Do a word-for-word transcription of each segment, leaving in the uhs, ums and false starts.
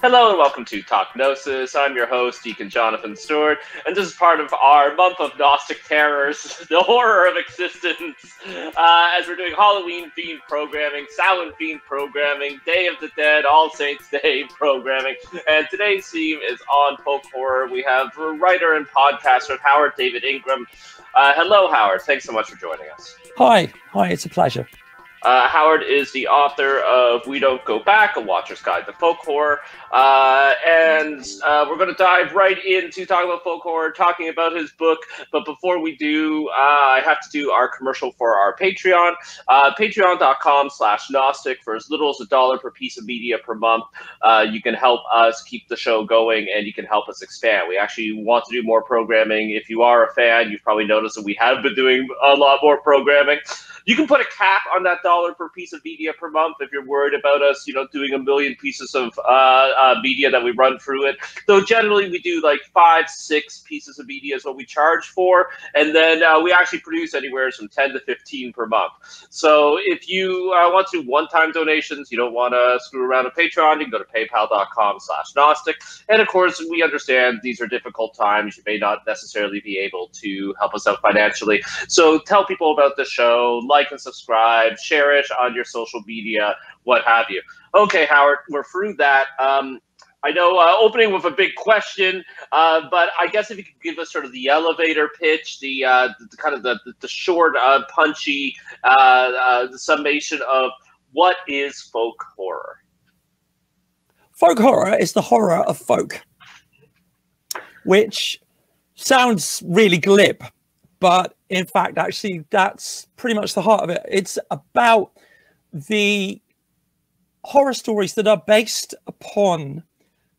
Hello and welcome to Talk Gnosis. I'm your host, Deacon Jonathan Stewart, and this is part of our month of Gnostic Terrors, the horror of existence, uh, as we're doing Halloween-themed programming, Samhain-themed programming, Day of the Dead, All Saints' Day programming, and today's theme is on folk horror. We have writer and podcaster Howard David Ingham. Uh, hello, Howard. Thanks so much for joining us. Hi. Hi, it's a pleasure. Uh, Howard is the author of We Don't Go Back: A Watcher's Guide to Folk Horror, uh, and uh, we're going to dive right into talking about folk horror, talking about his book. But before we do, uh, I have to do our commercial for our Patreon, uh, patreon dot com slash Gnostic. For as little as a dollar per piece of media per month, uh, you can help us keep the show going, and you can help us expand. We actually want to do more programming. If you are a fan, you've probably noticed that we have been doing a lot more programming. You can put a cap on that dollar per piece of media per month if you're worried about us, you know, doing a million pieces of uh, uh, media that we run through it. Though generally we do like five, six pieces of media is what we charge for, and then uh, we actually produce anywhere from ten to fifteen per month. So if you uh, want to do one-time donations, you don't want to screw around on Patreon, you can go to paypal dot com slash Gnostic. And of course, we understand these are difficult times. You may not necessarily be able to help us out financially. So tell people about the show. Like and subscribe, share it on your social media, what have you. Okay, Howard, we're through that. Um, I know uh, opening with a big question, uh, but I guess if you could give us sort of the elevator pitch, the, uh, the kind of the, the short, uh, punchy uh, uh, the summation of what is folk horror? Folk horror is the horror of folk, which sounds really glib, but in fact, actually, that's pretty much the heart of it. It's about the horror stories that are based upon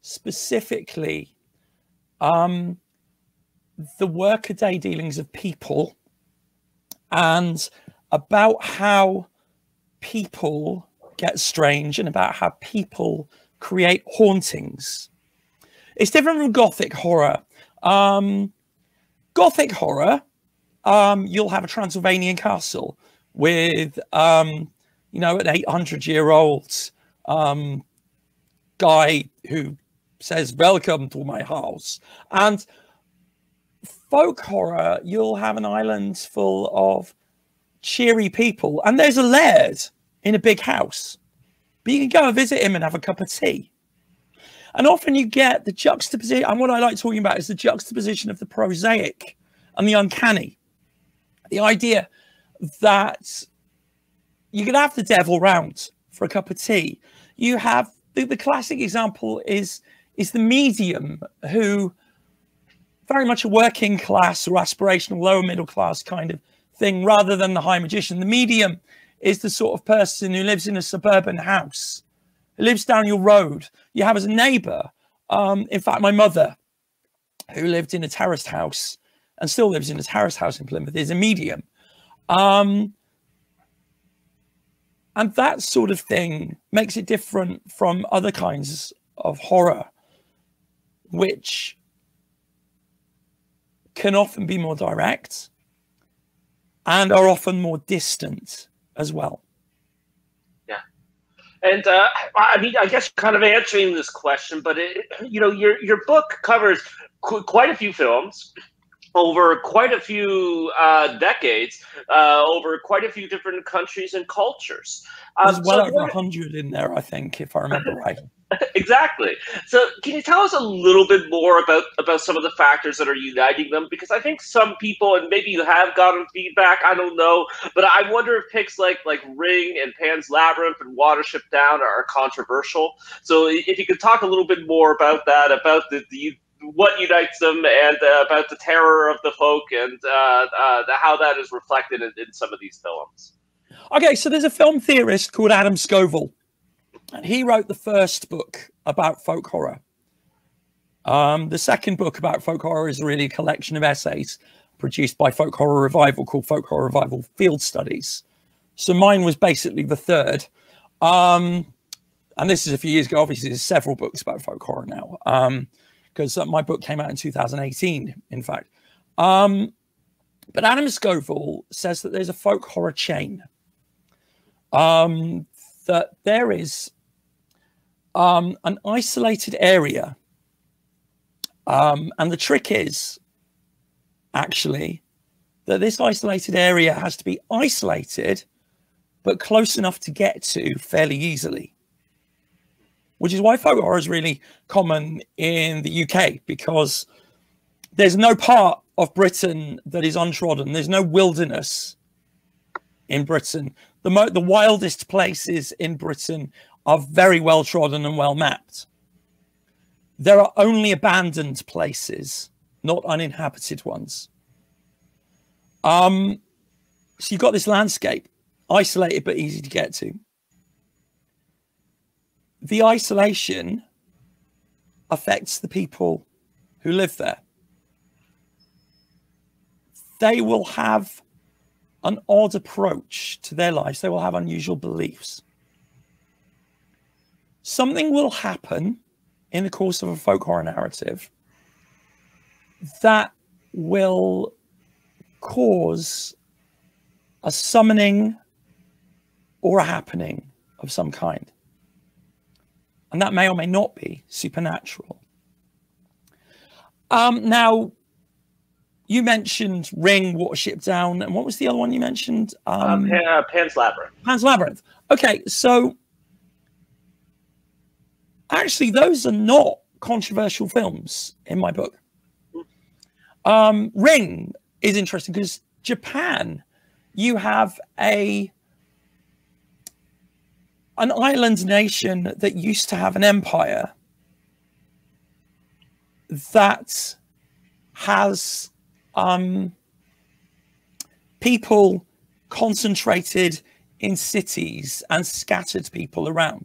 specifically um, the workaday dealings of people and about how people get strange and about how people create hauntings. It's different from Gothic horror. Um, Gothic horror... Um, you'll have a Transylvanian castle with, um, you know, an eight hundred year old um, guy who says, welcome to my house. And folk horror, you'll have an island full of cheery people. And there's a laird in a big house, but you can go and visit him and have a cup of tea. And often you get the juxtaposition. And what I like talking about is the juxtaposition of the prosaic and the uncanny. The idea that you could have the devil round for a cup of tea. You have the, the classic example is is the medium, who very much a working class or aspirational lower middle class kind of thing, rather than the high magician. The medium is the sort of person who lives in a suburban house, who lives down your road. You have as a neighbor, um, in fact, my mother, who lived in a terraced house and still lives in his Harris house in Plymouth, is a medium. Um, and that sort of thing makes it different from other kinds of horror, which can often be more direct and are often more distant as well. And uh, I mean, I guess kind of answering this question, but it, you know, your, your book covers qu quite a few films, over quite a few uh, decades, uh, over quite a few different countries and cultures. Um, There's well so over one hundred in there, I think, if I remember right. Exactly. So can you tell us a little bit more about, about some of the factors that are uniting them? Because I think some people, and maybe you have gotten feedback, I don't know, but I wonder if picks like, like Ring and Pan's Labyrinth and Watership Down are controversial. So if you could talk a little bit more about that, about the, the what unites them, and uh, about the terror of the folk, and uh, uh, the, how that is reflected in, in some of these films. Okay, so there's a film theorist called Adam Scovell, and he wrote the first book about folk horror. Um, the second book about folk horror is really a collection of essays produced by Folk Horror Revival called Folk Horror Revival Field Studies. So mine was basically the third. Um, and this is a few years ago. Obviously, there's several books about folk horror now. Um, because my book came out in two thousand eighteen, in fact. Um, but Adam Scovell says that there's a folk horror chain, um, that there is um, an isolated area. Um, and the trick is, actually, that this isolated area has to be isolated, but close enough to get to fairly easily. Which is why folk horror is really common in the U K, because there's no part of Britain that is untrodden. There's no wilderness in Britain. The, mo the wildest places in Britain are very well trodden and well mapped. There are only abandoned places, not uninhabited ones. Um, so you've got this landscape, isolated but easy to get to. The isolation affects the people who live there. They will have an odd approach to their lives. They will have unusual beliefs. Something will happen in the course of a folk horror narrative that will cause a summoning or a happening of some kind. And that may or may not be supernatural. Um, now, you mentioned Ring, Watership Down, and what was the other one you mentioned? Um, um, uh, Pan's Labyrinth. Pan's Labyrinth. Okay, so actually, those are not controversial films in my book. Um, Ring is interesting because Japan, you have a an island nation that used to have an empire that has um, people concentrated in cities and scattered people around.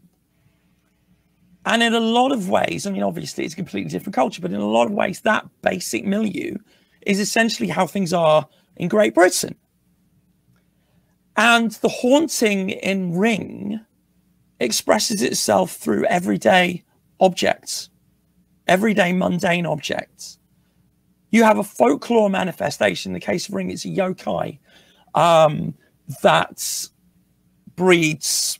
And in a lot of ways, I mean, obviously it's a completely different culture, but in a lot of ways, that basic milieu is essentially how things are in Great Britain. And the haunting in Ring expresses itself through everyday objects, everyday mundane objects. You have a folklore manifestation. In the case of Ring, it's a yokai um, that breeds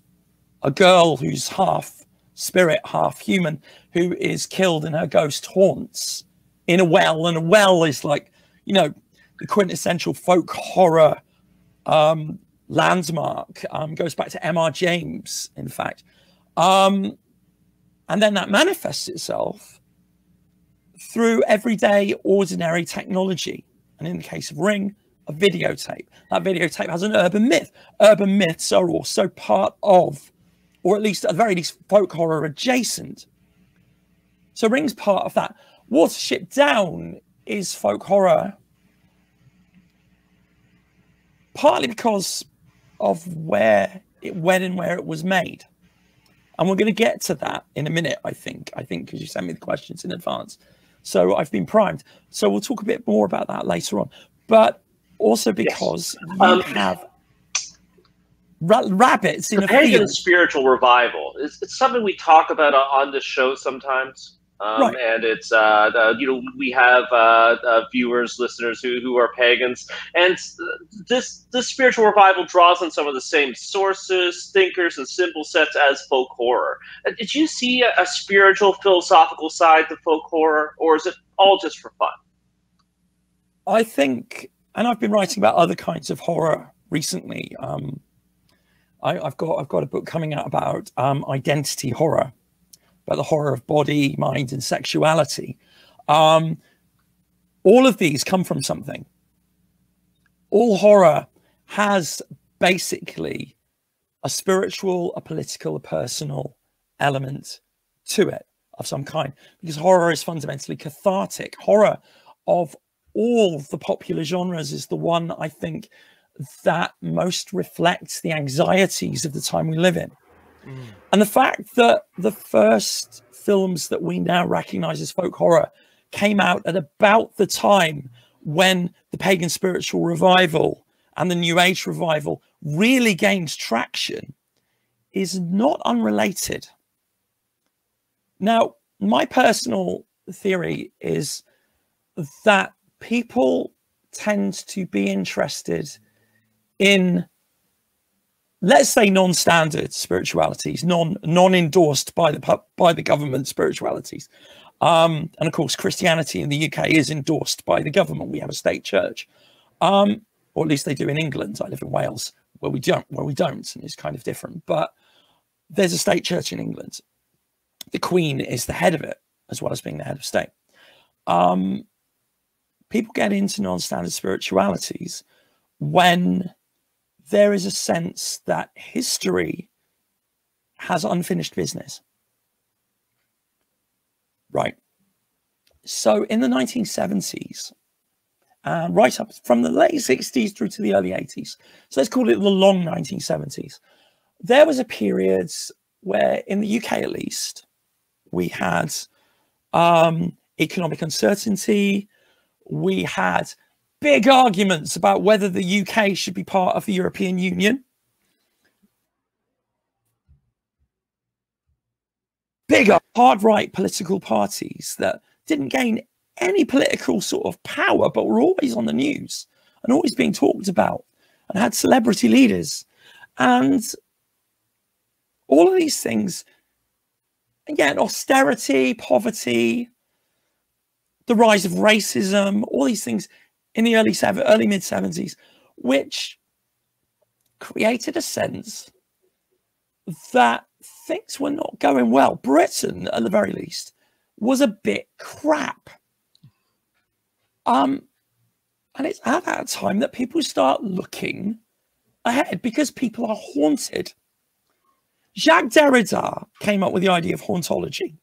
a girl who's half spirit, half human, who is killed and her ghost haunts in a well. And a well is like, you know, the quintessential folk horror um, landmark. Um, goes back to M R James, in fact. Um, and then that manifests itself through everyday, ordinary technology. And in the case of Ring, a videotape. That videotape has an urban myth. Urban myths are also part of, or at least, at the very least, folk horror adjacent. So Ring's part of that. Watership Down is folk horror, partly because of where it went and where it was made. And we're going to get to that in a minute, I think. I think, because you sent me the questions in advance. So I've been primed. So we'll talk a bit more about that later on. But also because yes. um, you have Ra rabbits in a pagan spiritual revival. It's, it's something we talk about on this show sometimes, um, right. and it's uh, the, you know we have uh, uh, viewers, listeners who who are pagans, and this this spiritual revival draws on some of the same sources, thinkers, and symbol sets as folk horror. Did you see a, a spiritual, philosophical side to folk horror, or is it all just for fun? I think, and I've been writing about other kinds of horror recently. Um, I, I've got I've got a book coming out about um, identity horror, about the horror of body, mind, and sexuality. Um, all of these come from something. All horror has basically a spiritual, a political, a personal element to it of some kind, because horror is fundamentally cathartic. Horror of all the popular genres is the one, I think, that most reflects the anxieties of the time we live in. Mm. And the fact that the first films that we now recognize as folk horror came out at about the time when the pagan spiritual revival and the New Age revival really gained traction is not unrelated. Now, my personal theory is that people tend to be interested in let's say non-standard spiritualities, non non-endorsed by the by the government spiritualities. Um, and of course, Christianity in the U K is endorsed by the government. We have a state church, um, or at least they do in England. I live in Wales, where we don't, where we don't, and it's kind of different. But there's a state church in England. The Queen is the head of it, as well as being the head of state. Um, people get into non-standard spiritualities when there is a sense that history has unfinished business. Right. So in the nineteen seventies, uh, right up from the late sixties through to the early eighties, so let's call it the long nineteen seventies, there was a period where, in the U K at least, we had um, economic uncertainty. We had big arguments about whether the U K should be part of the European Union. Bigger, hard-right political parties that didn't gain any political sort of power, but were always on the news and always being talked about, and had celebrity leaders. And all of these things, again, austerity, poverty, the rise of racism, all these things in the early, early mid-seventies, which created a sense that things were not going well. Britain, at the very least, was a bit crap. Um, and it's at that time that people start looking ahead, because people are haunted. Jacques Derrida came up with the idea of hauntology.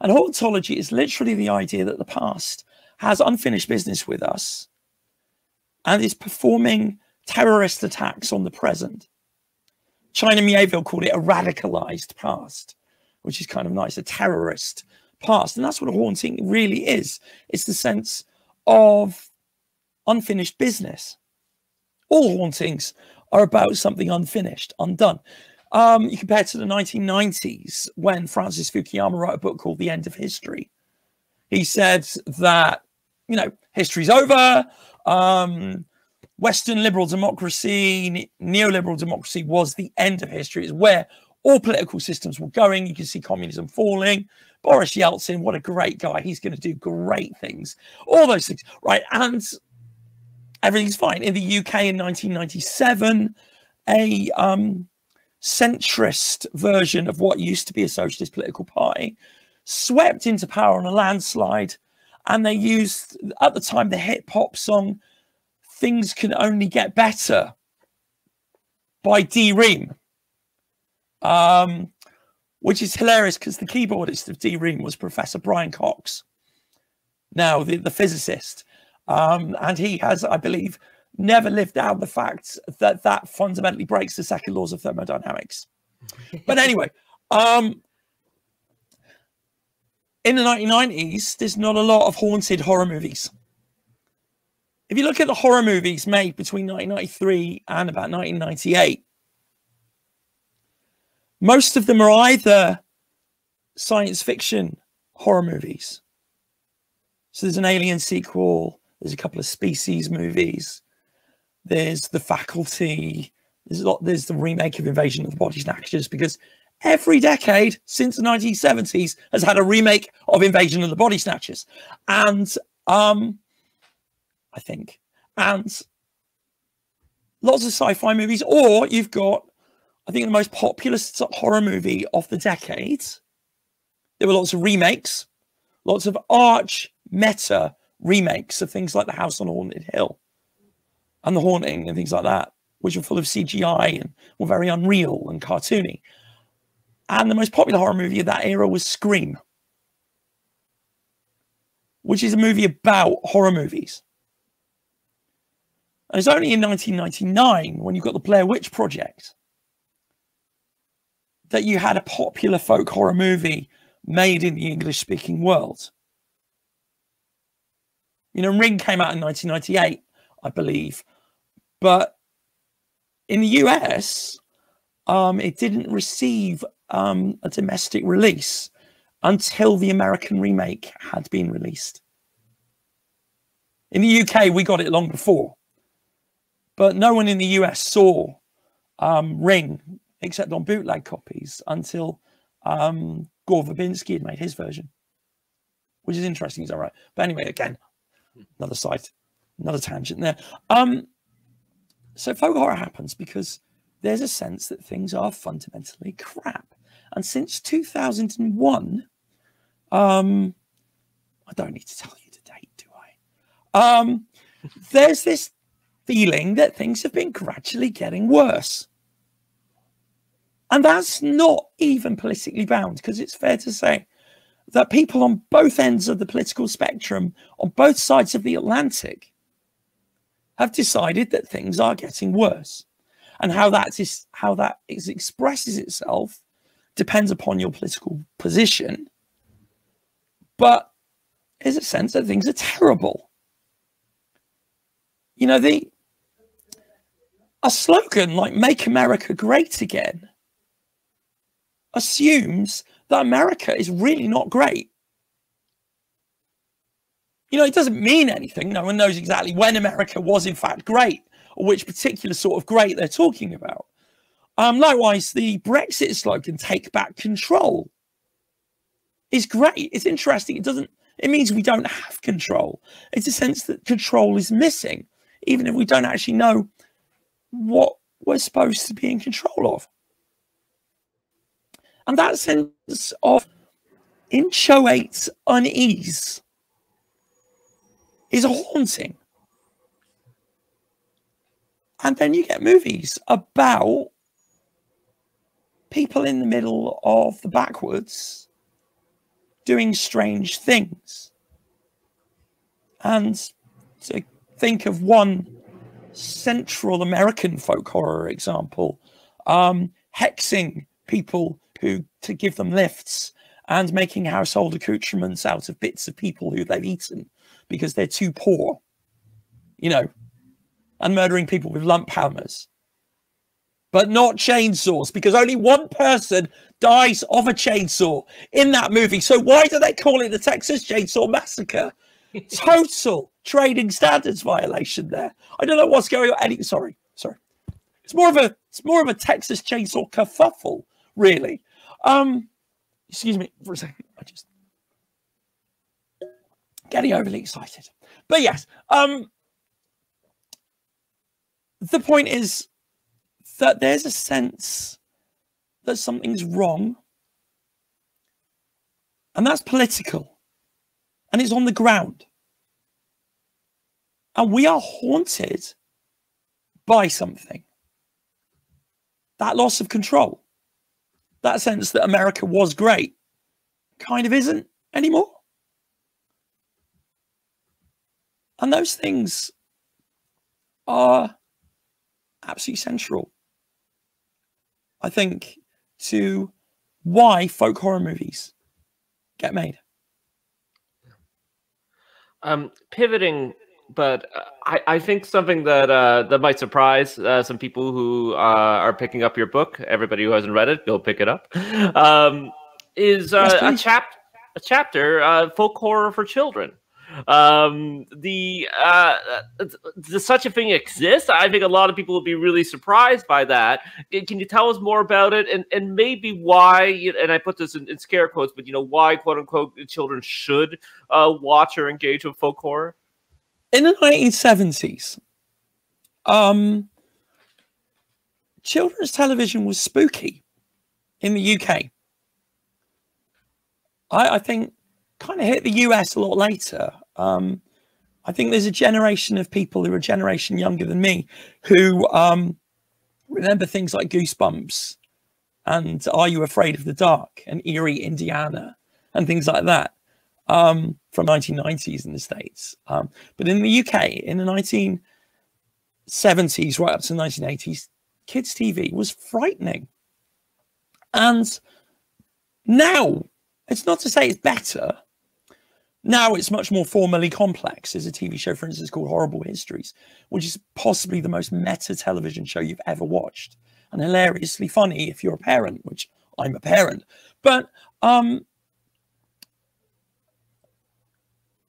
And hauntology is literally the idea that the past has unfinished business with us and is performing terrorist attacks on the present. China Mieville called it a radicalized past, which is kind of nice, a terrorist past. And that's what a haunting really is. It's the sense of unfinished business. All hauntings are about something unfinished, undone. Um, you compare it to the nineteen nineties, when Francis Fukuyama wrote a book called The End of History. He said that, you know, history's over. Um, Western liberal democracy, neoliberal democracy was the end of history. It's where all political systems were going. You can see communism falling. Boris Yeltsin, what a great guy. He's going to do great things. All those things, right? And everything's fine. In the U K in nineteen ninety-seven, a um, centrist version of what used to be a socialist political party swept into power on a landslide. And they used, at the time, the hip hop song, Things Can Only Get Better by D-Ream, um, which is hilarious because the keyboardist of D-Ream was Professor Brian Cox, now the, the physicist. Um, and he has, I believe, never lived out the fact that that fundamentally breaks the second laws of thermodynamics. But anyway, um, in the nineteen nineties, there's not a lot of haunted horror movies. If you look at the horror movies made between nineteen ninety-three and about nineteen ninety-eight, most of them are either science fiction horror movies. So there's an Alien sequel, there's a couple of Species movies, there's The Faculty, there's a lot, there's the remake of Invasion of the Body Snatchers, because every decade since the nineteen seventies has had a remake of Invasion of the Body Snatchers. And, um, I think, and lots of sci-fi movies, or you've got, I think, the most popular horror movie of the decade. There were lots of remakes, lots of arch meta remakes of things like The House on Haunted Hill and The Haunting and things like that, which are full of C G I and were very unreal and cartoony. And the most popular horror movie of that era was Scream, which is a movie about horror movies. And it's only in nineteen ninety-nine, when you've got the Blair Witch Project, that you had a popular folk horror movie made in the English-speaking world. You know, Ring came out in nineteen ninety-eight, I believe. But in the U S, um, it didn't receive um, a domestic release until the American remake had been released. In the U K, we got it long before. But no one in the U S saw um, Ring, except on bootleg copies, until um, Gore Verbinski had made his version, which is interesting, is that right? But anyway, again, another side, another tangent there. Um, so folk horror happens because there's a sense that things are fundamentally crap. And since two thousand one, um, I don't need to tell you the date, do I? Um, there's this feeling that things have been gradually getting worse. And that's not even politically bound, because it's fair to say that people on both ends of the political spectrum, on both sides of the Atlantic, have decided that things are getting worse. And how that is, how that is expresses itself depends upon your political position. But there's a sense that things are terrible. You know, the a slogan like "Make America Great Again" assumes that America is really not great. You know, it doesn't mean anything. No one knows exactly when America was in fact great, or which particular sort of great they're talking about. Um, likewise, the Brexit slogan, "Take Back Control," is great. It's interesting. It doesn't, it means we don't have control. It's a sense that control is missing, even if we don't actually know what we're supposed to be in control of. And that sense of inchoate unease is haunting. And then you get movies about people in the middle of the backwoods doing strange things. And to think of one Central American folk horror example, um, hexing people who to give them lifts and making household accoutrements out of bits of people who they've eaten because they're too poor, you know, and murdering people with lump hammers, but not chainsaws, because only one person dies of a chainsaw in that movie. So why do they call it the Texas Chainsaw Massacre? Total trading standards violation there. I don't know what's going on. Any, sorry, sorry. It's more of a it's more of a Texas Chainsaw kerfuffle, really. Um, excuse me for a second. I just getting overly excited. But yes, um, the point is that there's a sense that something's wrong, and that's political, and it's on the ground, and we are haunted by something. That loss of control, that sense that America was great, kind of isn't anymore. And those things are absolutely central, I think, to why folk horror movies get made. Um, pivoting, but I, I think something that uh, that might surprise uh, some people who uh, are picking up your book. Everybody who hasn't read it, go pick it up. Um, is uh, yes, a chap a chapter uh, folk horror for children. Um, the uh, does such a thing exist? I think a lot of people will be really surprised by that. Can you tell us more about it, and and maybe why? And I put this in, in scare quotes, but you know why, quote unquote, children should uh, watch or engage with folk horror? In the nineteen seventies, um, children's television was spooky in the U K. I, I think. Kind of hit the U S a lot later. Um, I think there's a generation of people who are a generation younger than me who um, remember things like Goosebumps and Are You Afraid of the Dark and Eerie Indiana and things like that um, from nineteen nineties in the States. Um, but in the U K, in the nineteen seventies, right up to the nineteen eighties, kids' T V was frightening. And now, it's not to say it's better. Now it's much more formally complex. There's a T V show, for instance, called Horrible Histories, which is possibly the most meta television show you've ever watched, and hilariously funny if you're a parent, which I'm a parent. But um,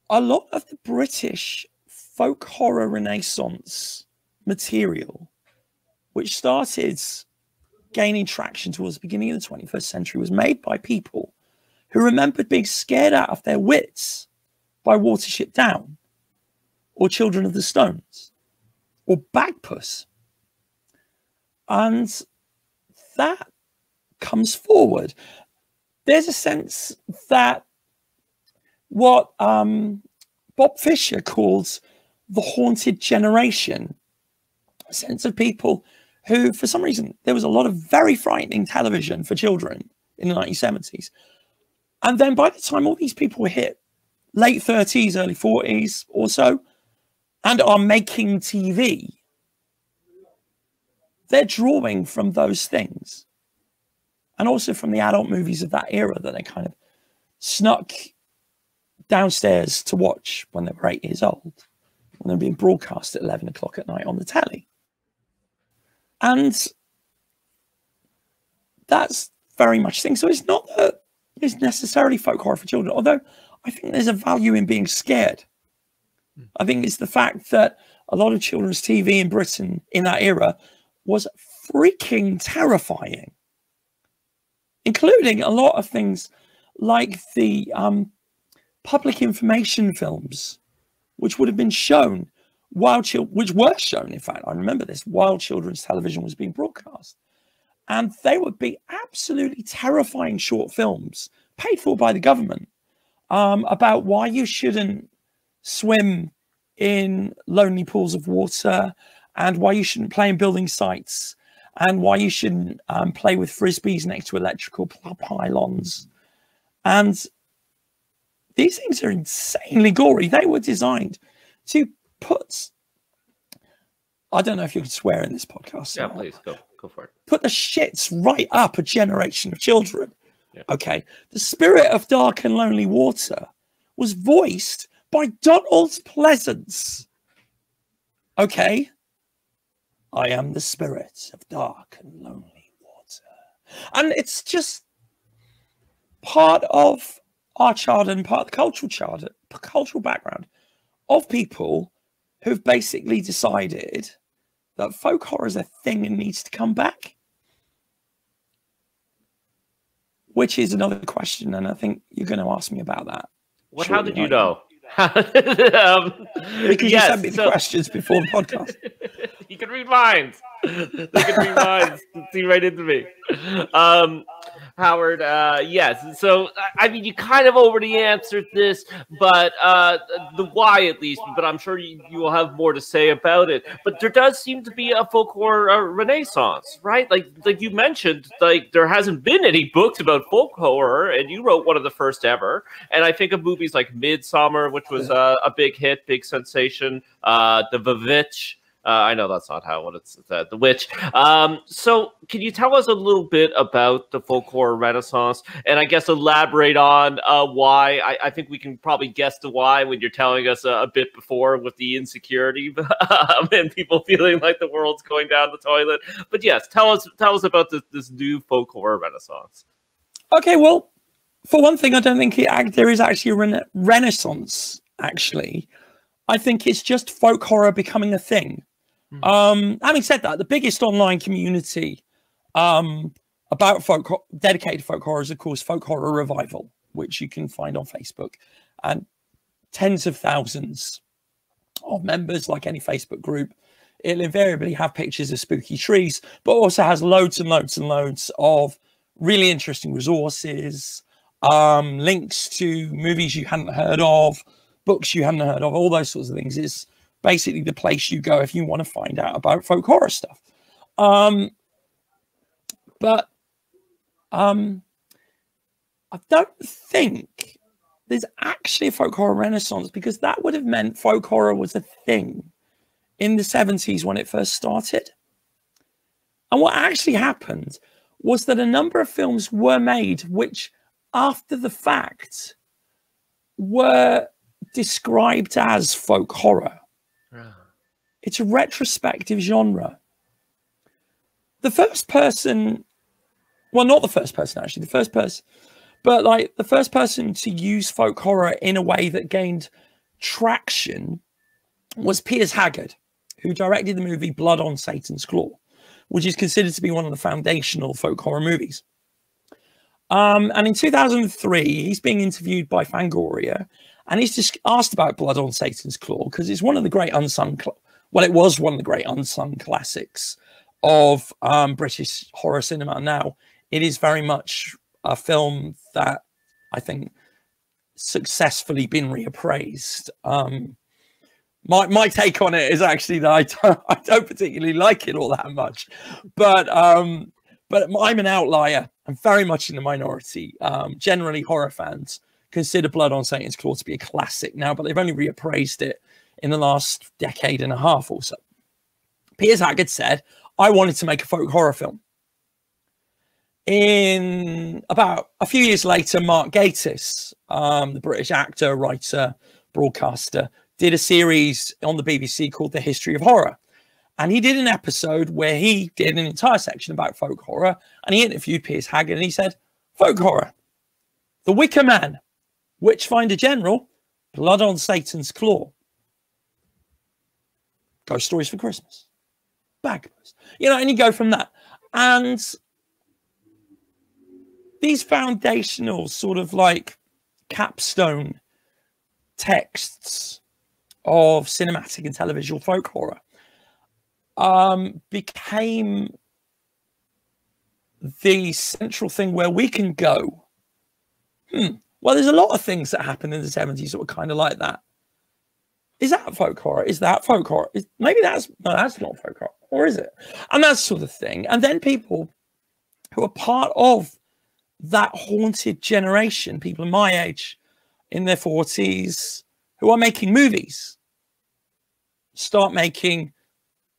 a lot of the British folk horror renaissance material which started gaining traction towards the beginning of the twenty-first century, was made by people who remembered being scared out of their wits by Watership Down or Children of the Stones or Bagpuss. And that comes forward. There's a sense that what um, Bob Fisher calls the haunted generation, a sense of people who, for some reason, there was a lot of very frightening television for children in the nineteen seventies. And then by the time all these people were hit, late thirties, early forties or so, and are making T V, they're drawing from those things. And also from the adult movies of that era that they kind of snuck downstairs to watch when they were eight years old, when they were being broadcast at eleven o'clock at night on the telly. And that's very much the thing. So it's not that it's necessarily folk horror for children, although I think there's a value in being scared. I think it's the fact that a lot of children's T V in Britain in that era was freaking terrifying, including a lot of things like the um, public information films, which would have been shown while children, which were shown, in fact, I remember this, while children's television was being broadcast. And they would be absolutely terrifying short films paid for by the government um, about why you shouldn't swim in lonely pools of water and why you shouldn't play in building sites and why you shouldn't um, play with frisbees next to electrical pylons. And these things are insanely gory. They were designed to put, I don't know if you can swear in this podcast. Yeah, please, go, go for it. Put the shits right up a generation of children. Yeah. Okay. The spirit of dark and lonely water was voiced by Donald Pleasance. Okay. I am the spirit of dark and lonely water. And it's just part of our childhood and part of the cultural childhood, cultural background of people who've basically decided that folk horror is a thing and needs to come back. Which is another question, and I think you're going to ask me about that. Well, how did you know? um, because yes, you sent me the so... questions before the podcast. You can read minds. They can read minds. See right into me. Um, Howard, uh, yes. So, I mean, you kind of already answered this, but uh, the why at least, but I'm sure you, you will have more to say about it. But there does seem to be a folk horror uh, renaissance, right? Like like you mentioned, like there hasn't been any books about folk horror, and you wrote one of the first ever. And I think of movies like Midsommar, which was uh, a big hit, big sensation, uh, The Witch. Uh, I know that's not how it's uh, The Witch. Um, so can you tell us a little bit about the folk horror renaissance and I guess elaborate on uh, why? I, I think we can probably guess the why when you're telling us a, a bit before with the insecurity um, and people feeling like the world's going down the toilet. But yes, tell us, tell us about this, this new folk horror renaissance. Okay, well, for one thing, I don't think it, there is actually a rena renaissance, actually. I think it's just folk horror becoming a thing. Um, having said that, the biggest online community um, about folk dedicated to folk horror is, of course, Folk Horror Revival, which you can find on Facebook, and tens of thousands of members. Like any Facebook group, it'll invariably have pictures of spooky trees, but also has loads and loads and loads of really interesting resources, um, links to movies you hadn't heard of, books you hadn't heard of, all those sorts of things. It's basically the place you go if you want to find out about folk horror stuff. Um, but um, I don't think there's actually a folk horror renaissance, because that would have meant folk horror was a thing in the seventies when it first started. And what actually happened was that a number of films were made which, after the fact, were described as folk horror. Yeah. It's a retrospective genre. The first person, well, not the first person, actually, the first person, but like the first person to use folk horror in a way that gained traction was Piers Haggard, who directed the movie Blood on Satan's Claw, which is considered to be one of the foundational folk horror movies. Um, and in two thousand three, he's being interviewed by Fangoria, and he's just asked about Blood on Satan's Claw, because it's one of the great unsung, well, it was one of the great unsung classics of um, British horror cinema. Now, it is very much a film that I think successfully been reappraised. Um, my, my take on it is actually that I don't, I don't particularly like it all that much, but um, but I'm an outlier. I'm very much in the minority. Um, generally, horror fans consider Blood on Satan's Claw to be a classic now, but they've only reappraised it in the last decade and a half or so. Piers Haggard said, "I wanted to make a folk horror film." In about a few years later, Mark Gatiss, um, the British actor, writer, broadcaster, did a series on the B B C called The History of Horror. And he did an episode where he did an entire section about folk horror, and he interviewed Piers Haggard, and he said, folk horror, The Wicker Man, Witchfinder General, Blood on Satan's Claw, Ghost Stories for Christmas, Bagpipes. You know, and you go from that. And these foundational sort of like capstone texts of cinematic and televisual folk horror um, became the central thing where we can go, hmm, well, there's a lot of things that happened in the seventies that were kind of like that. Is that folk horror? Is that folk horror? Is, maybe that's, no, that's not folk horror, or is it? And that sort of thing. And then people who are part of that haunted generation, people my age in their forties who are making movies, start making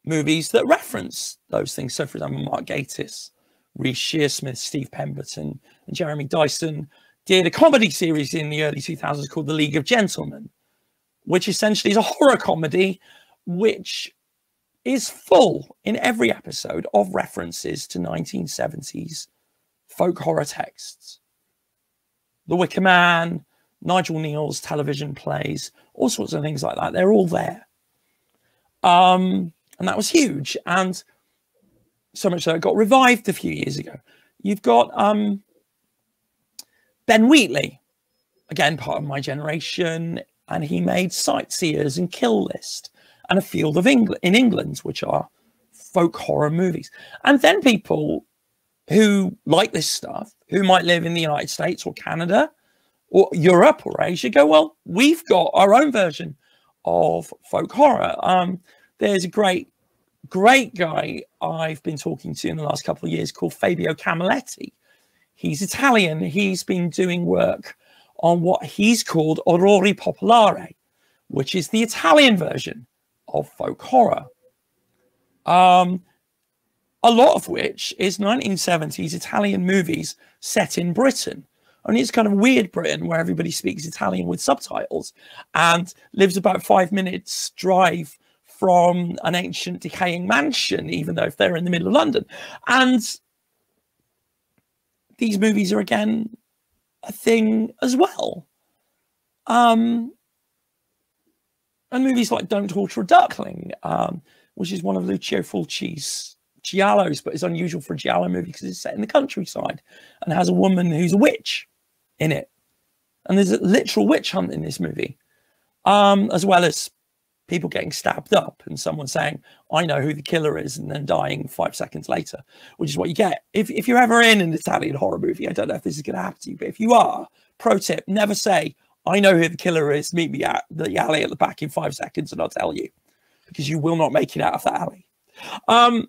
movies that reference those things. So for example, Mark Gatiss, Reece Shearsmith, Steve Pemberton and Jeremy Dyson did a comedy series in the early two thousands called The League of Gentlemen, which essentially is a horror comedy, which is full in every episode of references to nineteen seventies folk horror texts. The Wicker Man, Nigel Neal's television plays, all sorts of things like that. They're all there. Um, and that was huge. And so much so it got revived a few years ago. You've got um, Ben Wheatley, again, part of my generation, and he made Sightseers and Kill List and A Field of England in England, which are folk horror movies. And then people who like this stuff, who might live in the United States or Canada or Europe or Asia, go, well, we've got our own version of folk horror. Um, there's a great, great guy I've been talking to in the last couple of years called Fabio Camaletti. He's Italian. He's been doing work on what he's called Orrori Popolare, which is the Italian version of folk horror. Um, A lot of which is nineteen seventies Italian movies set in Britain. Only it's kind of weird Britain where everybody speaks Italian with subtitles and lives about five minutes drive from an ancient decaying mansion, even though if they're in the middle of London. And these movies are again a thing as well. Um, and movies like Don't Torture a Duckling, um, which is one of Lucio Fulci's giallos, but it's unusual for a giallo movie because it's set in the countryside and has a woman who's a witch in it, and there's a literal witch hunt in this movie, um as well as people getting stabbed up and someone saying I know who the killer is and then dying five seconds later, which is what you get if, if you're ever in an Italian horror movie. I don't know if this is going to happen to you, but if you are, pro tip, never say I know who the killer is, meet me at the alley at the back in five seconds and I'll tell you, because you will not make it out of that alley. um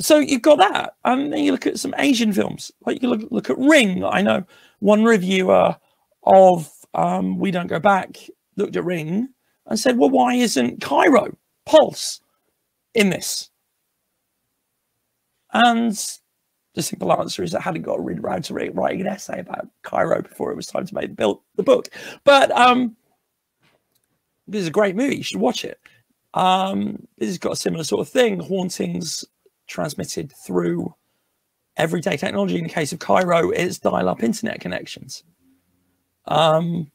So you've got that, and then you look at some Asian films. Like you look, look at Ring. I know one reviewer of um, We Don't Go Back looked at Ring and said, well, why isn't Cairo, Pulse in this? And the simple answer is I hadn't got around to writing an essay about Cairo before it was time to make the book. But um, this is a great movie. You should watch it. Um, this has got a similar sort of thing, hauntings transmitted through everyday technology. In the case of Cairo, it's dial-up internet connections. Um,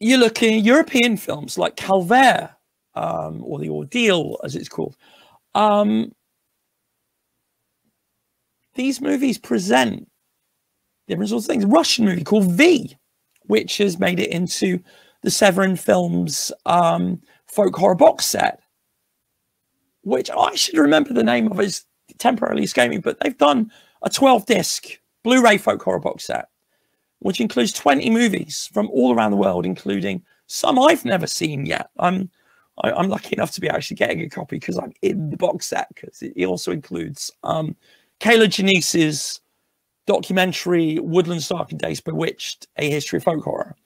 you look in European films like Calvert, um, or the ordeal, as it's called. Um, these movies present different sorts of things. A Russian movie called V, which has made it into the Severin Films um, folk horror box set, which I should remember the name of, is temporarily escaping, but they've done a twelve disc Blu-ray folk horror box set, which includes twenty movies from all around the world, including some I've never seen yet. I'm, I, I'm lucky enough to be actually getting a copy because I'm in the box set, because it, it also includes um, Kayla Janice's documentary Woodlands Dark and Days Bewitched, A History of Folk Horror,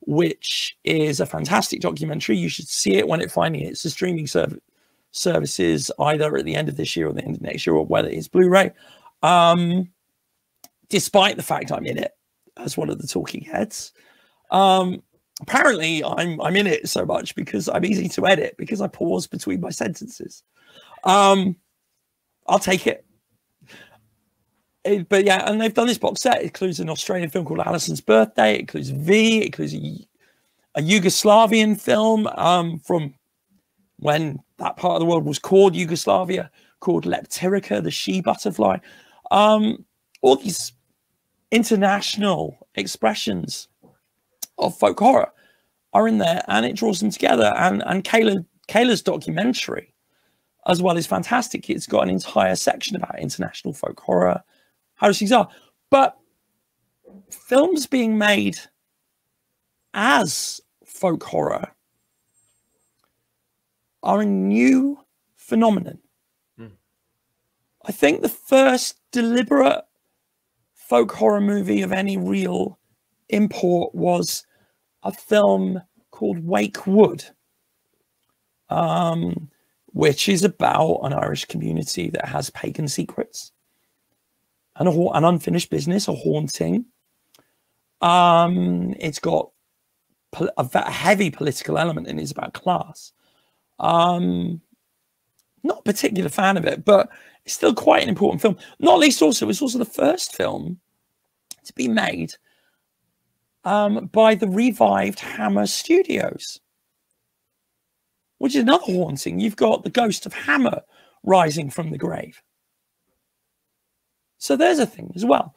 which is a fantastic documentary. You should see it when it finally hits the streaming serv services, either at the end of this year or the end of next year, or whether it's Blu-ray. Um, despite the fact I'm in it as one of the talking heads, um, apparently I'm I'm in it so much because I'm easy to edit, because I pause between my sentences. Um, I'll take it. It, but yeah, and they've done this box set. It includes an Australian film called Alison's Birthday. It includes V. It includes a, a Yugoslavian film um, from when that part of the world was called Yugoslavia, called Leptirica, the She Butterfly. Um, all these international expressions of folk horror are in there, and it draws them together. And and Kayla, Kayla's documentary as well is fantastic. It's got an entire section about international folk horror, how things are. But films being made as folk horror are a new phenomenon. Mm. I think the first deliberate folk horror movie of any real import was a film called Wake Wood, um, which is about an Irish community that has pagan secrets and a, an unfinished business, a haunting. Um, it's got a heavy political element and it's about class. Um, not a particular fan of it, but it's still quite an important film. Not least also, it's also the first film to be made um, by the revived Hammer Studios, which is another haunting. You've got the ghost of Hammer rising from the grave. So there's a thing as well.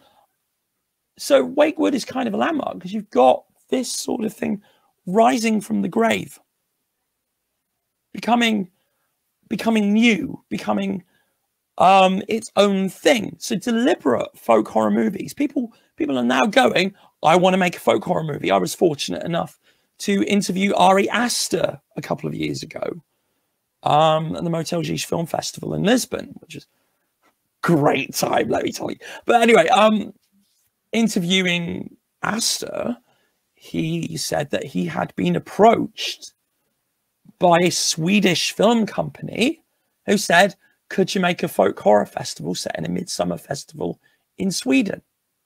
So Wake Wood is kind of a landmark because you've got this sort of thing rising from the grave, becoming, becoming new, becoming um, its own thing. So deliberate folk horror movies. People, people are now going, I want to make a folk horror movie. I was fortunate enough to interview Ari Aster a couple of years ago um, at the Motel Giche Film Festival in Lisbon, which is great time, let me tell you. But anyway, um, interviewing Aster, he said that he had been approached by a Swedish film company who said, could you make a folk horror festival set in a Midsummer festival in Sweden?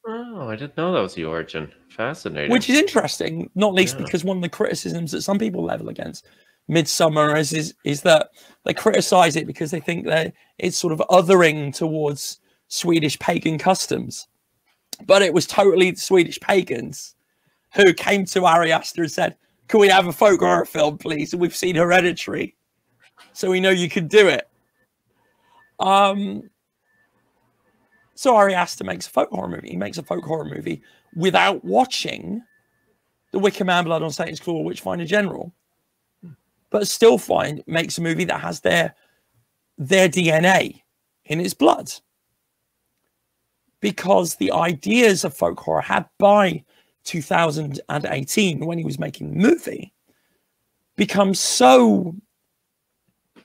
Oh, I didn't know that was the origin. Fascinating. Which is interesting, not least yeah. because one of the criticisms that some people level against Midsommar is, is is that they criticize it because they think that it's sort of othering towards Swedish pagan customs. But it was totally the Swedish pagans who came to Ari Aster and said, can we have a folk horror film, please? And we've seen Hereditary, so we know you can do it. Um, so Ari Aster makes a folk horror movie. He makes a folk horror movie without watching The Wicker Man, Blood on Satan's Claw, Witchfinder General. But still find makes a movie that has their their D N A in its blood, because the ideas of folk horror had by two thousand eighteen, when he was making the movie, become so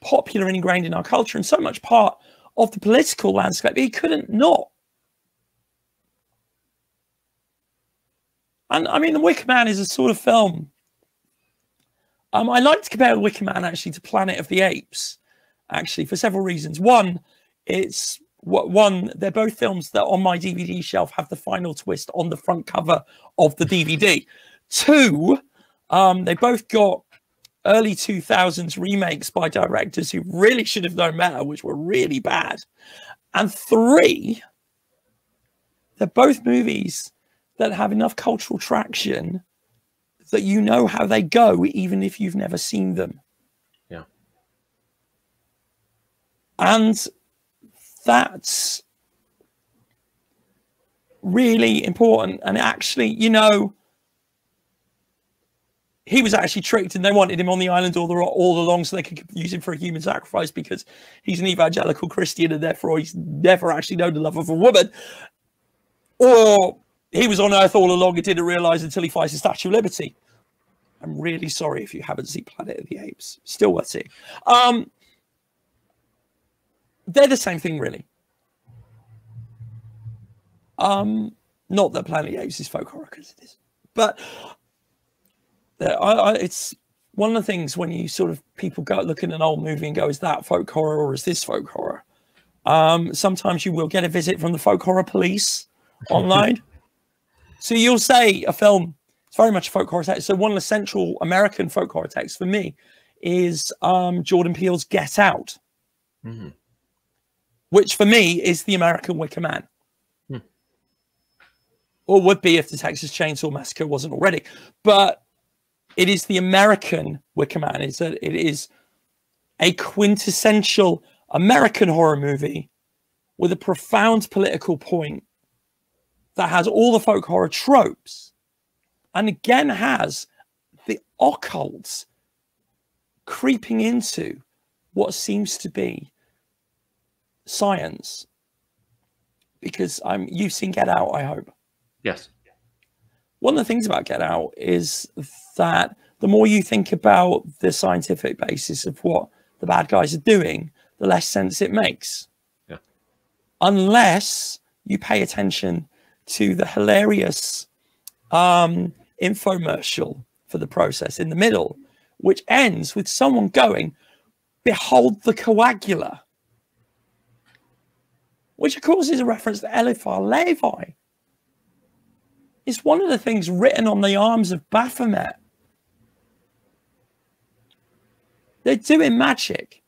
popular and ingrained in our culture and so much part of the political landscape that he couldn't not. And I mean, The Wicker Man is a sort of film. Um, I like to compare Wicker Man actually to Planet of the Apes, actually, for several reasons. One, it's one, they're both films that on my D V D shelf have the final twist on the front cover of the D V D. Two, um, they both got early two thousands remakes by directors who really should have known better, which were really bad. And three, they're both movies that have enough cultural traction that you know how they go, even if you've never seen them. Yeah. And that's really important. And actually, you know, he was actually tricked, and they wanted him on the island all the all along so they could use him for a human sacrifice because he's an evangelical Christian and therefore he's never actually known the love of a woman. Or he was on Earth all along and didn't realize until he finds the Statue of Liberty. I'm really sorry if you haven't seen Planet of the Apes. Still worth seeing. Um, they're the same thing, really. Um, not that Planet of the Apes is folk horror, because it is. But I, I, it's one of the things when you sort of people go look at an old movie and go, is that folk horror or is this folk horror? Um, sometimes you will get a visit from the folk horror police online. So you'll say a film, it's very much a folk horror text. So one of the central American folk horror texts for me is um, Jordan Peele's Get Out, mm-hmm. which for me is the American Wicker Man. Mm. Or would be if the Texas Chainsaw Massacre wasn't already. But it is the American Wicker Man. It's a, it is a quintessential American horror movie with a profound political point that has all the folk horror tropes, and again has the occult creeping into what seems to be science. Because I'm, you've seen Get Out, I hope. Yes. One of the things about Get Out is that the more you think about the scientific basis of what the bad guys are doing, the less sense it makes. Yeah. Unless you pay attention to the hilarious um, infomercial for the process in the middle, which ends with someone going, "Behold the coagula," which of course is a reference to Eliphaz Levi. It's one of the things written on the arms of Baphomet. They're doing magic,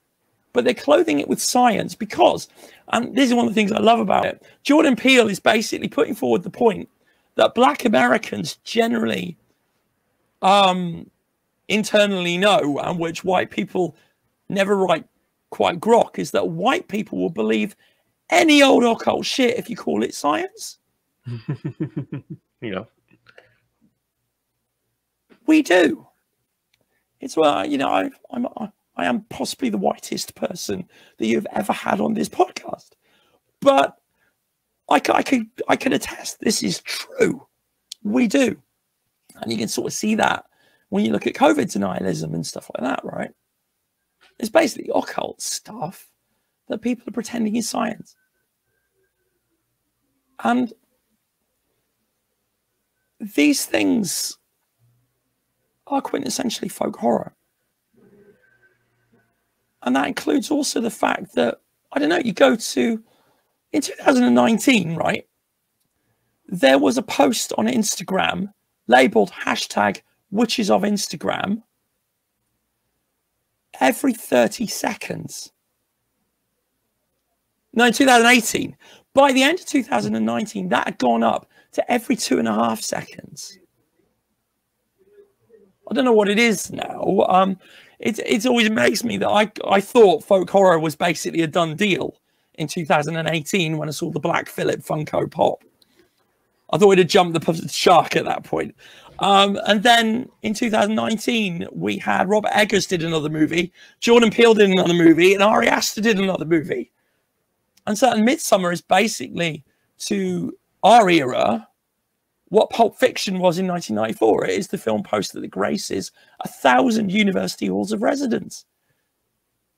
but they're clothing it with science because, and this is one of the things I love about it, Jordan Peele is basically putting forward the point that black Americans generally um, internally know, and which white people never write quite grok, is that white people will believe any old occult shit if you call it science. Yeah. We do. It's, well, you know, I, I'm, I, I am possibly the whitest person that you've ever had on this podcast, but I can, I can, I can attest this is true. We do. And you can sort of see that when you look at COVID denialism and stuff like that, right? It's basically occult stuff that people are pretending is science. And these things are quintessentially folk horror. And that includes also the fact that, I don't know, you go to, in two thousand nineteen, right, there was a post on Instagram labeled hashtag witches of Instagram every thirty seconds. No, in two thousand eighteen. By the end of two thousand nineteen, that had gone up to every two and a half seconds. I don't know what it is now. Um, it, it always makes me that I, I thought folk horror was basically a done deal in two thousand eighteen when I saw the Black Phillip Funko Pop. I thought it had jumped the shark at that point. Um, and then in two thousand nineteen, we had Robert Eggers did another movie, Jordan Peele did another movie, and Ari Aster did another movie. And so Midsommar is basically to our era what Pulp Fiction was in nineteen ninety-four. It is the film poster that graces a thousand university halls of residence,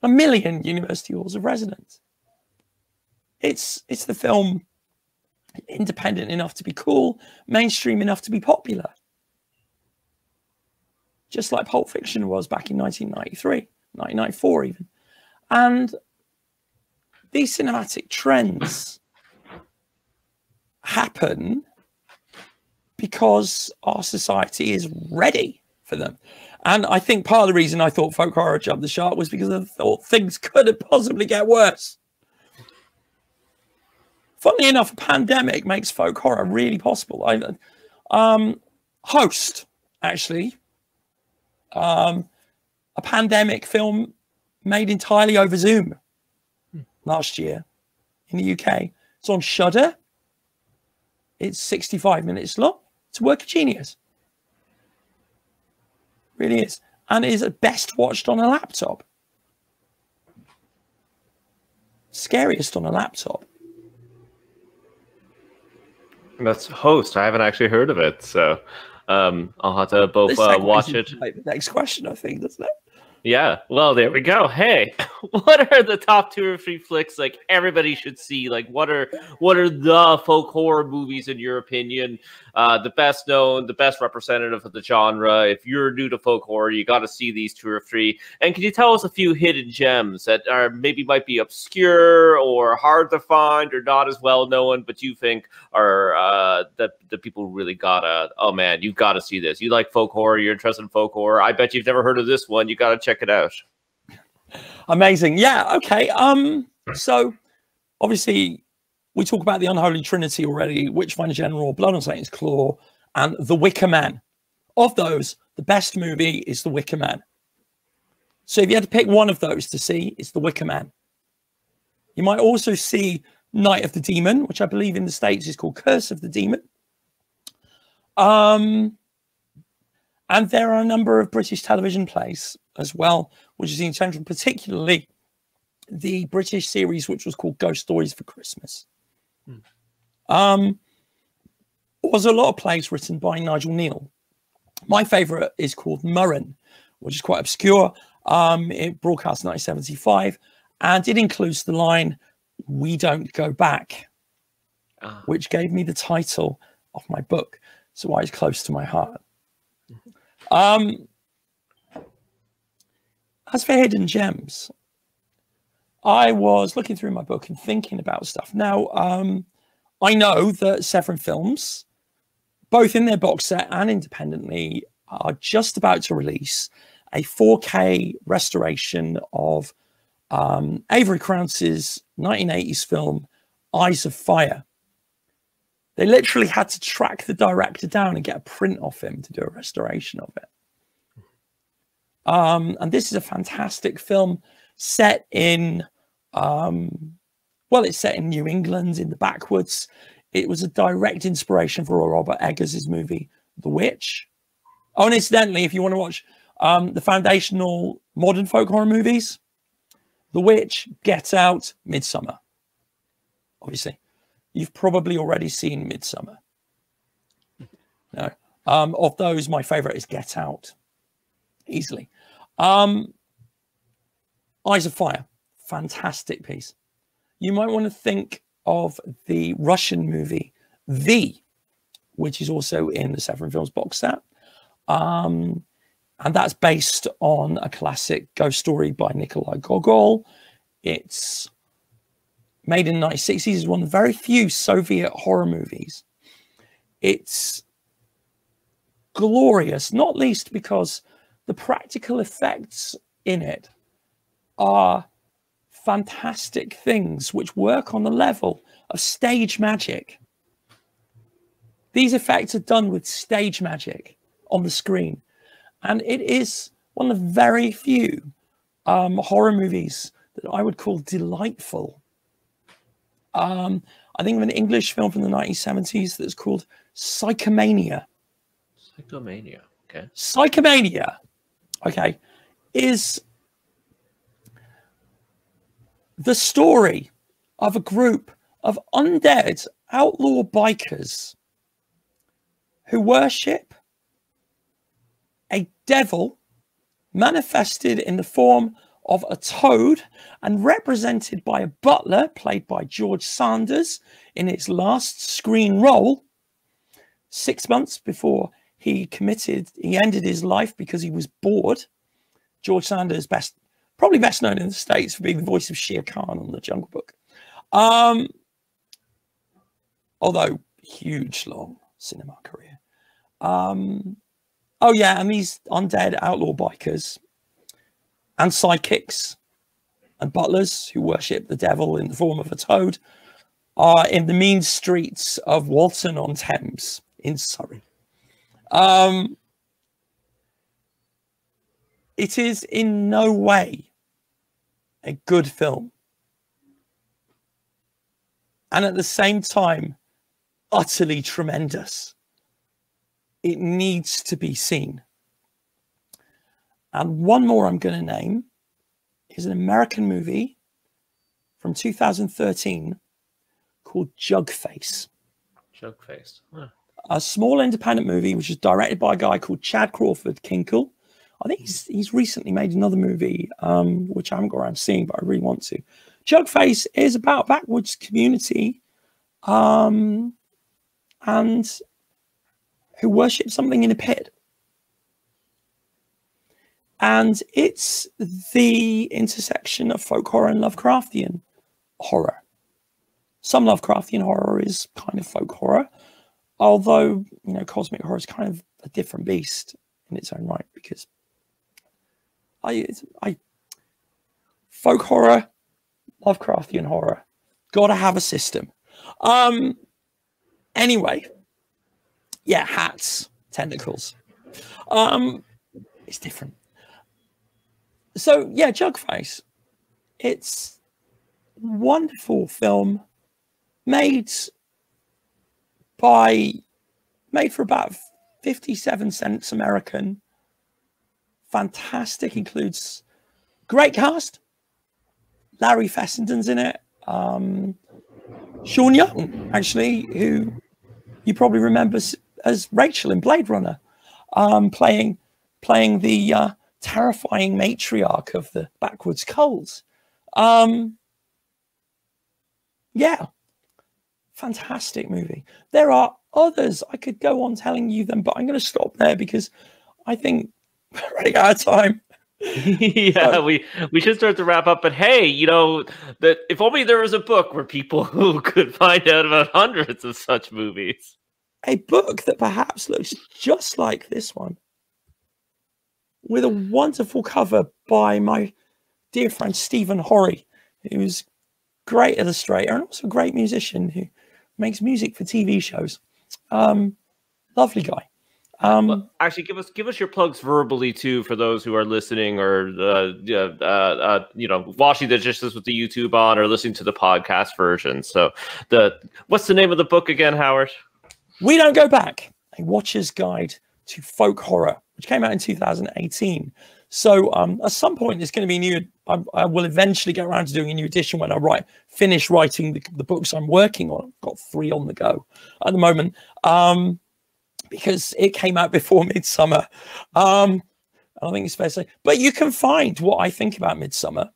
a million university halls of residence. It's, it's the film independent enough to be cool, mainstream enough to be popular. Just like Pulp Fiction was back in nineteen ninety-three, nineteen ninety-four even. And these cinematic trends happen because our society is ready for them. And I think part of the reason I thought folk horror jumped the shark was because I thought things couldn't possibly get worse. Funnily enough, a pandemic makes folk horror really possible. I, um, Host, actually, um, a pandemic film made entirely over Zoom. last year in the U K. It's on Shudder. It's sixty-five minutes long. It's a work of genius. It really is. And it is at best watched on a laptop. Scariest on a laptop. That's Host. I haven't actually heard of it, so um, I'll have to both uh, watch it. The next question, I think, doesn't it? Yeah. Well, there we go. Hey, what are the top two or three flicks like everybody should see? Like, what are what are the folk horror movies in your opinion? Uh, the best known, the best representative of the genre. If you're new to folk horror, you got to see these two or three. And can you tell us a few hidden gems that are maybe might be obscure or hard to find or not as well known, but you think are uh, that the people really gotta? Oh man, you've got to see this. You like folk horror? You're interested in folk horror? I bet you've never heard of this one. You got to check it out. Amazing. Yeah. Okay. Um, so obviously we talk about the Unholy Trinity already, Witchfinder General, Blood on Satan's Claw, and The Wicker Man. Of those, the best movie is The Wicker Man. So if you had to pick one of those to see, it's The Wicker Man. You might also see Night of the Demon, which I believe in the States is called Curse of the Demon. Um, and there are a number of British television plays as well, which is intentional, particularly the British series, which was called Ghost Stories for Christmas. Mm. Um, there was a lot of plays written by Nigel Neal. My favorite is called Murren, which is quite obscure. Um, it broadcast in nineteen seventy-five, and it includes the line, "We don't go back," ah. which gave me the title of my book. So why it's close to my heart. Um, As for hidden gems, I was looking through my book and thinking about stuff. Now, um, I know that Severin Films, both in their box set and independently, are just about to release a four K restoration of um, Avery Crouch's nineteen eighties film, Eyes of Fire. They literally had to track the director down and get a print off him to do a restoration of it. Um, and this is a fantastic film set in, um, well, it's set in New England, in the backwoods. It was a direct inspiration for Robert Eggers' movie, The Witch. Oh, and incidentally, if you want to watch um, the foundational modern folk horror movies, The Witch, Get Out, Midsommar. Obviously, you've probably already seen Midsommar. No. Um, of those, my favorite is Get Out, easily. Um, Eyes of Fire, fantastic piece. You might want to think of the Russian movie, The, which is also in the Severin Films box set. Um, and that's based on a classic ghost story by Nikolai Gogol. It's made in the nineteen sixties. It's one of the very few Soviet horror movies. It's glorious, not least because the practical effects in it are fantastic things which work on the level of stage magic. These effects are done with stage magic on the screen. And it is one of the very few um, horror movies that I would call delightful. Um, I think of an English film from the nineteen seventies that's called Psychomania. Psychomania, okay. Psychomania. Okay, is the story of a group of undead outlaw bikers who worship a devil manifested in the form of a toad and represented by a butler played by George Sanders in his last screen role six months before he committed, he ended his life because he was bored. George Sanders, best, probably best known in the States for being the voice of Shere Khan on The Jungle Book. Um, although, huge, long cinema career. Um, oh, yeah, and these undead outlaw bikers and sidekicks and butlers who worship the devil in the form of a toad are in the mean streets of Walton-on-Thames in Surrey. Um, it is in no way a good film. and at the same time, utterly tremendous. It needs to be seen. And one more I'm going to name is an American movie from two thousand thirteen called Jugface. Jugface. Huh. A small independent movie which is directed by a guy called Chad Crawford Kinkle. I think he's, he's recently made another movie, um, which I haven't got around seeing, but I really want to. Jugface is about backwoods community um, and who worship something in a pit. And it's the intersection of folk horror and Lovecraftian horror. Some Lovecraftian horror is kind of folk horror, although, you know, cosmic horror is kind of a different beast in its own right, because I, I, folk horror, Lovecraftian horror, gotta have a system. Um, anyway, yeah, hats, tentacles. Um, it's different. So yeah, Jugface. It's a wonderful film made by, made for about fifty-seven cents American. Fantastic, includes great cast. Larry Fessenden's in it. Um, Sean Young, actually, who you probably remember as Rachel in Blade Runner, um, playing playing the uh, terrifying matriarch of the backwoods Coles. Um, yeah, fantastic movie. There are others I could go on telling you them, but I'm going to stop there because I think we're running out of time. yeah, so. we we should start to wrap up. But hey, you know, that if only there was a book where people who could find out about hundreds of such movies. A book that perhaps looks just like this one, with a wonderful cover by my dear friend Stephen Horry, who's a great illustrator and also a great musician who makes music for T V shows. Um, lovely guy. Um, well, actually, give us give us your plugs verbally too for those who are listening or uh, uh, uh, you know, watching the just with the YouTube on or listening to the podcast version. So, the what's the name of the book again, Howard? We Don't Go Back: A Watcher's Guide to Folk Horror, which came out in two thousand eighteen. So um, at some point, there's going to be new. I, I will eventually get around to doing a new edition when I write, finish writing the, the books I'm working on. I've got three on the go at the moment um, because it came out before Midsommar. Um, I think it's fair to say. But you can find what I think about Midsommar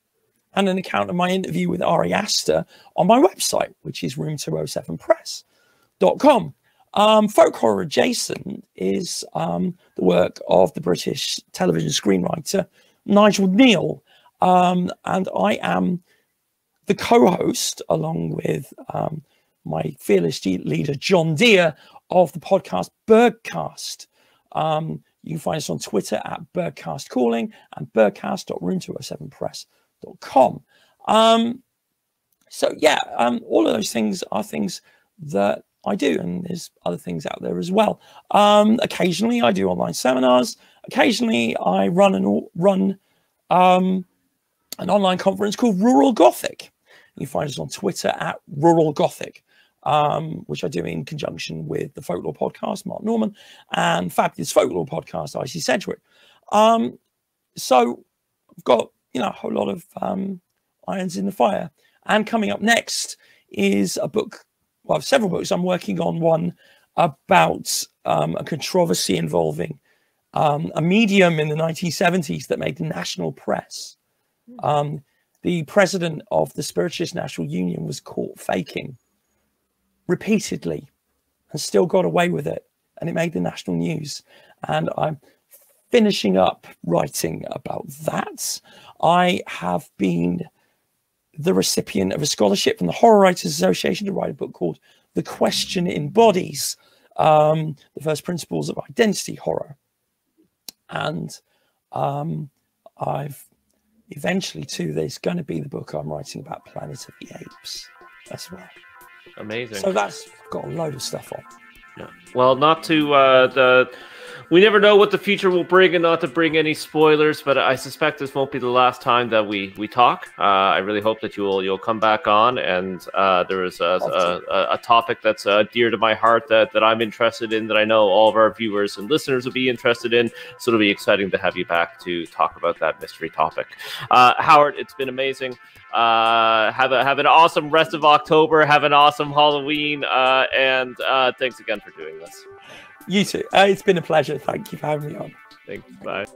and an account of my interview with Ari Aster on my website, which is room two oh seven press dot com. Um, Folk Horror Adjacent is um, the work of the British television screenwriter Nigel Neal, um, and I am the co-host, along with um, my fearless leader John Deere, of the podcast Birdcast. Um, you can find us on Twitter at Birdcast Calling and birdcast dot room two oh seven press dot com. Um, so yeah, um, all of those things are things that I do, and there's other things out there as well. Um, occasionally, I do online seminars. Occasionally, I run an run um, an online conference called Rural Gothic. You find us on Twitter at Rural Gothic, um, which I do in conjunction with the Folklore Podcast, Mark Norman, and Fabulous Folklore Podcast, I C Sedgwick. Um, so I've got, you know, a whole lot of um, irons in the fire. And coming up next is a book. Well, I have several books. I'm working on one about um, a controversy involving um, a medium in the nineteen seventies that made the national press. Um, the president of the Spiritist National Union was caught faking repeatedly and still got away with it. And it made the national news. And I'm finishing up writing about that. I have been the recipient of a scholarship from the Horror Writers Association to write a book called The Question in Bodies, um, the First Principles of Identity Horror. And um, I've eventually too, there's going to be the book I'm writing about Planet of the Apes as well. Amazing. So that's got a load of stuff on. Yeah. Well, not to uh, the we never know what the future will bring, and not to bring any spoilers, but I suspect this won't be the last time that we we talk. Uh, I really hope that you will you'll come back on, and uh, there is a, a, a topic that's uh, dear to my heart that that I'm interested in, that I know all of our viewers and listeners will be interested in. So it'll be exciting to have you back to talk about that mystery topic. Uh, Howard, it's been amazing. Uh, have a have an awesome rest of October. Have an awesome Halloween, uh, and uh, thanks again for doing this. You too. Uh, it's been a pleasure. Thank you for having me on. Thanks. Bye.